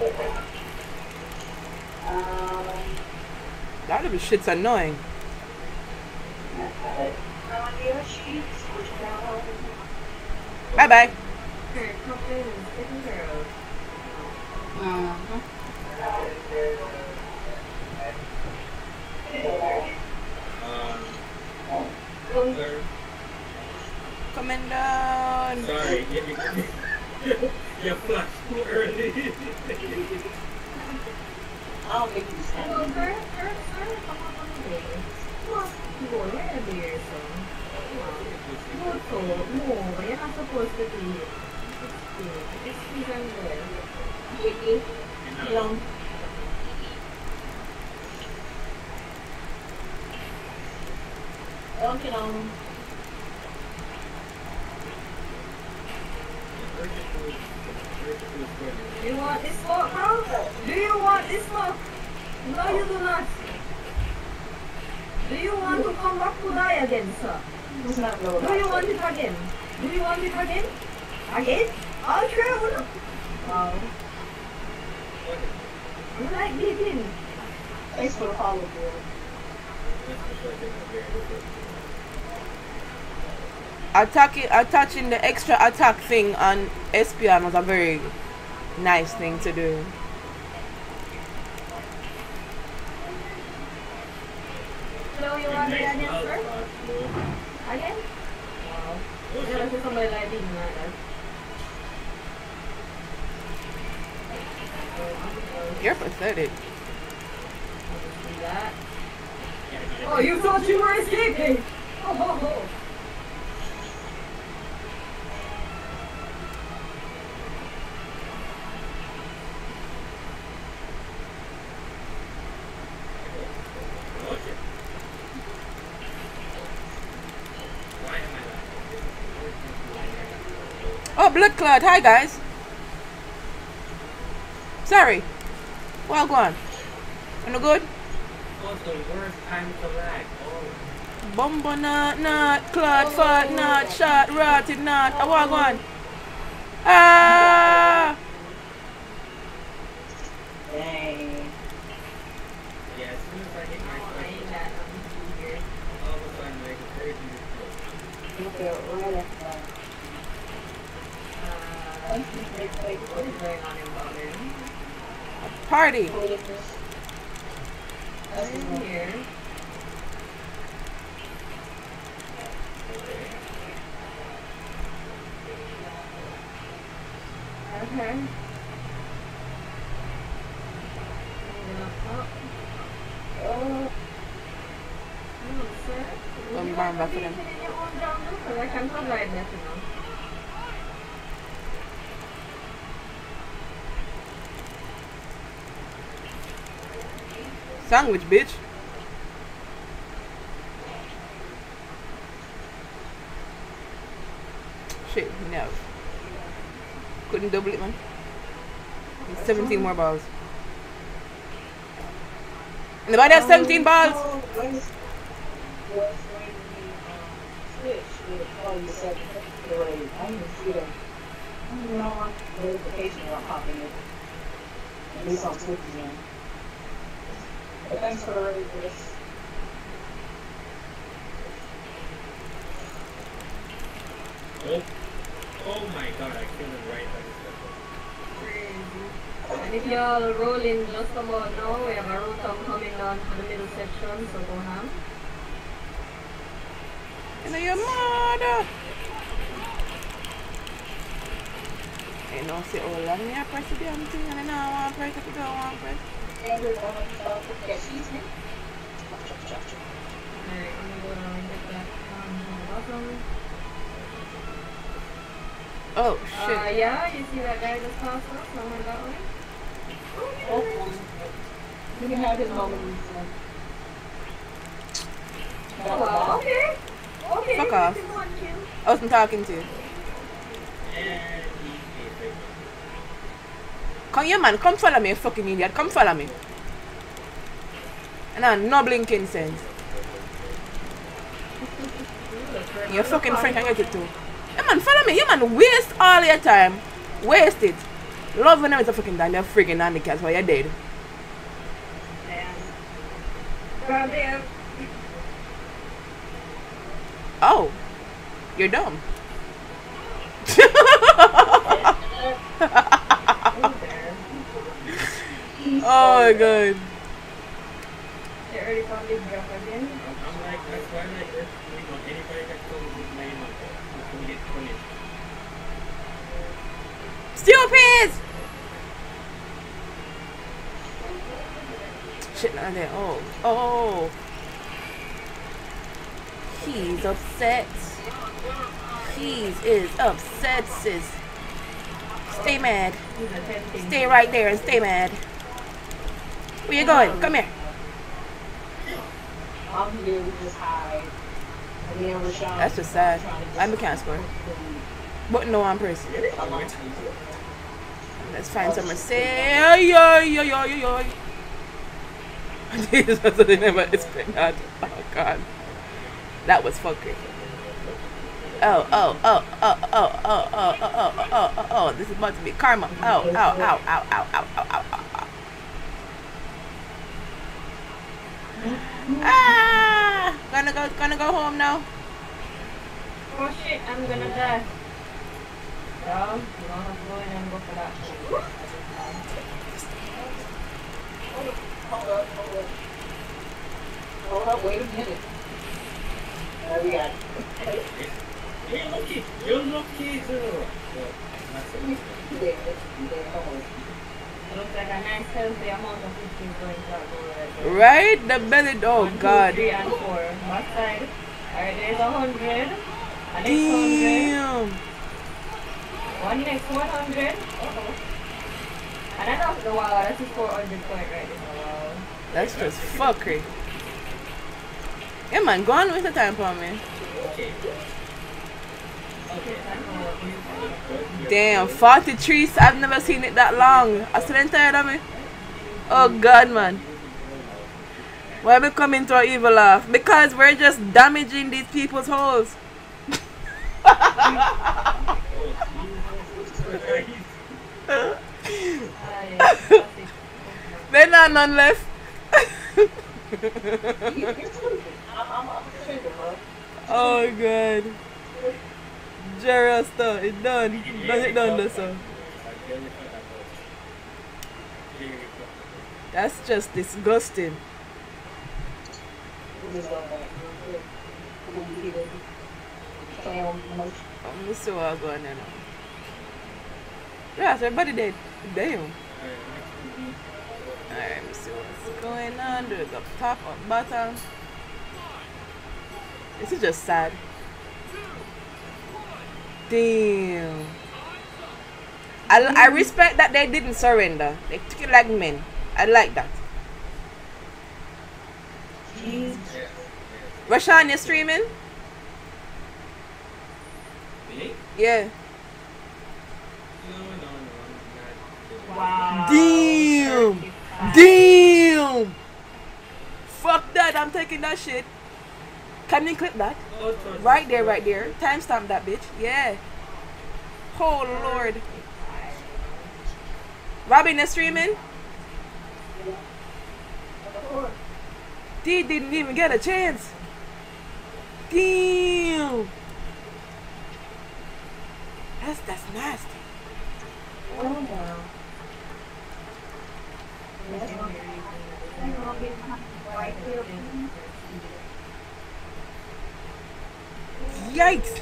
That little shit's annoying. Bye bye. Coming down. Sorry, you flushed too early. I'll make you stand. Well, no, you're not supposed to be. This season there. Long. Okay, long. Do you want this look, bro? Do you want this look? No, you do not. Do you want to come back to die again, sir? No. Do you want it again? Do you want it again? Again? I'll try one. Wow. You like beating. Thanks for the follow, bro. Attaching the extra attack thing on Espeon was a very nice thing to do. So you want to be again, sir? Again? Wow. I never see somebody like this, man. You're pathetic. Oh, you thought you were escaping! Oh, ho, ho. Blood clot, hi guys. Sorry. Well gone. You good? What's the worst time to lag? Oh. Bumbo not, clot, oh, fat oh, not, oh, shot, rotted not. Oh, well gone. Ah! Dang. Yeah, as soon as I get my all of a sudden I party. Here. Okay. Oh. I'm going back to them. I can't provide nothing else. Sandwich, bitch. Shit, no. Couldn't double it, man. 17 more balls. Nobody has 17 balls. Thanks for the raise. Oh my god, I killed him right by the section. And if y'all roll in just about now, we have a roll top coming down to the middle section, so go ham. And then your mother! Ain't no say, oh, let me press the damn thing, and then I want to press it, I want to press it. And we're going to talk to the cheese now. Alright, I'm going to get that from the bottom. Oh, shit. Yeah, you see that guy just passed us somewhere that way? Oh, yeah. You can have his moment. Oh, okay. Okay. Fuck off. I wasn't talking to you. Come here, man. Come follow me, you fucking idiot. Come follow me. And I'm no blinking sense. Your fucking friend can get it too. Hey, man, follow me. You, man, waste all your time. Waste it. Love when I was a fucking time, they're freaking on the cats while you're dead. Damn. Oh. You're dumb. Oh my god. They already called me girlfriend again. I'm like, that's why I'm like, anybody that calls his name on that will get punished. Steel pins! Shit, not there. Oh. Oh. He's upset. He is upset, sis. Stay mad. Stay right there and stay mad. Where you going? Come here. That's just sad. I'm a counselor. But no, I'm person. Let's find someone. Say, yo. This was something I never expected. Oh god, that was fucking. Oh, this is about to be karma. Oh. Ah, gonna go home now. Oh shit, I'm gonna die. Well, you don't have to go in and go for that. Hold up. Hold up, wait a minute. There we go. Hey, Loki, you're Loki too. It looks like a nice healthy amount of 15 points out there. Right? The belly, oh one, god. 2, 3, and 4. What side? Alright, there's 100. The damn. 100. One next 100. And I don't know, wow, that's just 400 point right now. Wow. That's just fuckery. Yeah man, go on with the time for me. Okay. Damn, 43, I've never seen it that long. I'm still tired of me. Oh god man. Why are we coming to our evil laugh? Because we're just damaging these people's holes. They're not none left. Oh god. Jerry Star, it done. Does it done this song? That's just disgusting. I'm gonna see what's going on now. Yeah, so everybody dead. Damn. Alright, let me see what's going on. There's up top, up bottom. This is just sad. Damn. I respect that they didn't surrender. They took it like men. I like that. Jeez. Roshan, you streaming? Me? Yeah. Wow. Damn! Fuck that, I'm taking that shit. Can you clip that? Right there. Timestamp that bitch. Yeah. Oh lord. Robin is streaming? Dee didn't even get a chance. Damn! That's nasty. Oh no. Yikes!